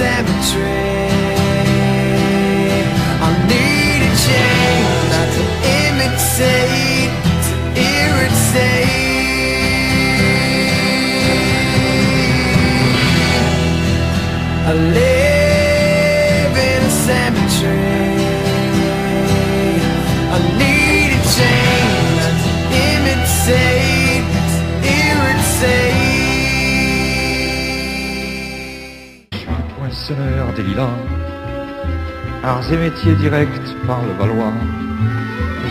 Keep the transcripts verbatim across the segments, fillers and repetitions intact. cemetery. I need a change, not to imitate, to irritate. I live in a cemetery. I need a change, to imitate, to irritate. Je suis le point sonneur des lilas, arts et métiers directs par le Valois.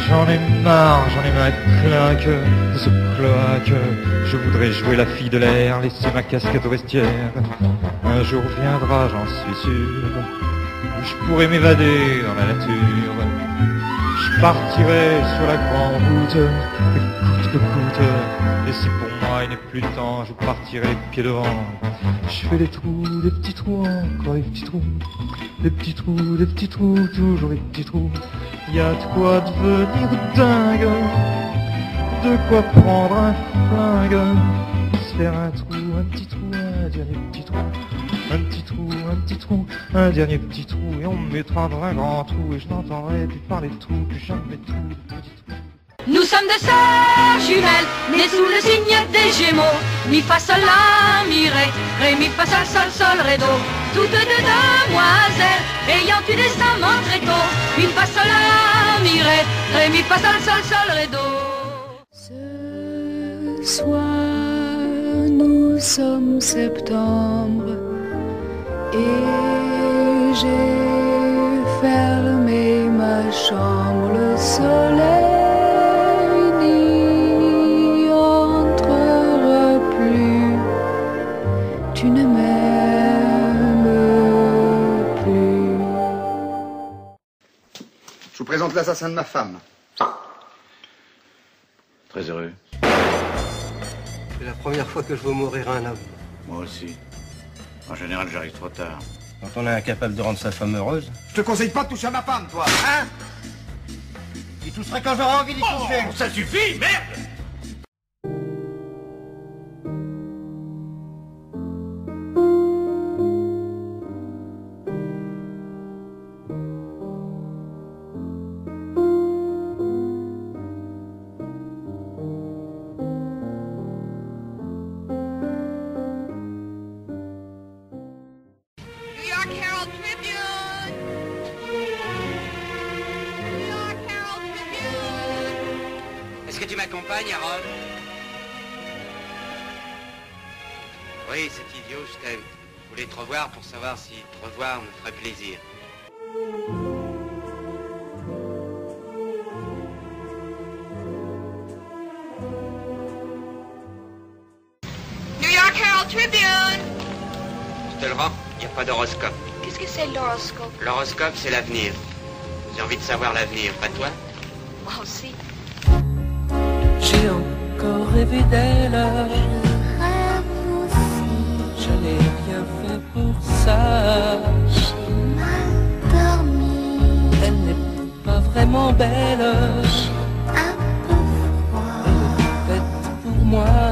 J'en ai marre, j'en ai ma claque de ce cloaque. Je voudrais jouer la fille de l'air, laisser ma casquette au vestiaire. Un jour viendra, j'en suis sûr, où je pourrai m'évader dans la nature. Je partirai sur la grande route, coûte que coûte. Et si pour moi il n'est plus le temps, je partirai pieds devant. Je fais des trous, des petits trous, encore des petits trous. Des petits trous, des petits trous, toujours des petits trous. Y'a de quoi devenir dingue, de quoi prendre un flingue, se faire un trou, un petit trou, un dernier petit trou, un petit trou, un petit trou, un dernier petit trou, et on me mettra dans un grand trou, et je n'entendrai plus parler de trous, plus jamais de trous, de petits trous. Nous sommes deux sœurs jumelles, nées sous le signe des Gémeaux. Mi fa sol la mi ré, ré mi fa sol sol sol ré do. Toutes deux demoiselles, ayant eu des amants très tôt. Mi fa sol la mi ré, ré mi fa sol sol sol ré do. Ce soir nous sommes septembre et j'ai fermé ma chambre, le soleil. Tu ne m'aimes plus. Je vous présente l'assassin de ma femme. Très heureux. C'est la première fois que je vois mourir un homme. Moi aussi. En général, j'arrive trop tard. Quand on est incapable de rendre sa femme heureuse... Je te conseille pas de toucher à ma femme, toi, hein? Il toucherait quand j'aurais envie d'y toucher. Oh, ça suffit, merde! New York Herald Tribune! New York Herald Tribune! Est-ce que tu m'accompagnes, Harold? Oui, cet idiot, je t'aime. Je voulais te revoir pour savoir si te revoir me ferait plaisir. New York Herald Tribune! Je te le rends? Il n'y a pas d'horoscope. Qu'est-ce que c'est l'horoscope? L'horoscope, c'est l'avenir. J'ai envie de savoir l'avenir, pas toi? Moi aussi. J'ai encore rêvé d'elle. Je rêve aussi. Je n'ai rien fait pour ça. J'ai mal dormi. Elle n'est pas vraiment belle. J'ai un peu froid. Elle est faite pour moi.